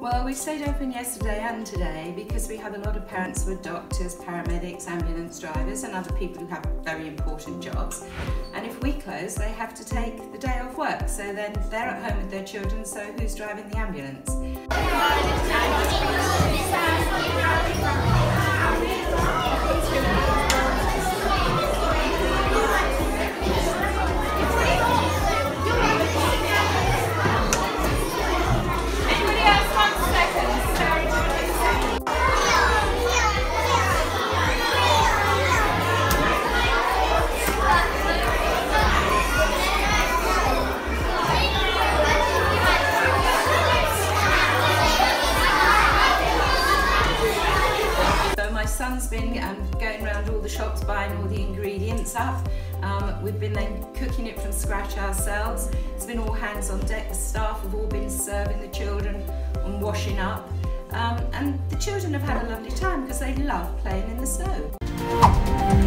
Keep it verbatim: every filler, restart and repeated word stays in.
Well, we stayed open yesterday and today because we had a lot of parents who are doctors, paramedics, ambulance drivers and other people who have very important jobs. And if we close, they have to take the day off work, so then they're at home with their children, so who's driving the ambulance? My son's been um, going around all the shops buying all the ingredients up. Um, we've been then cooking it from scratch ourselves. It's been all hands on deck. The staff have all been serving the children and washing up. Um, and the children have had a lovely time because they love playing in the snow.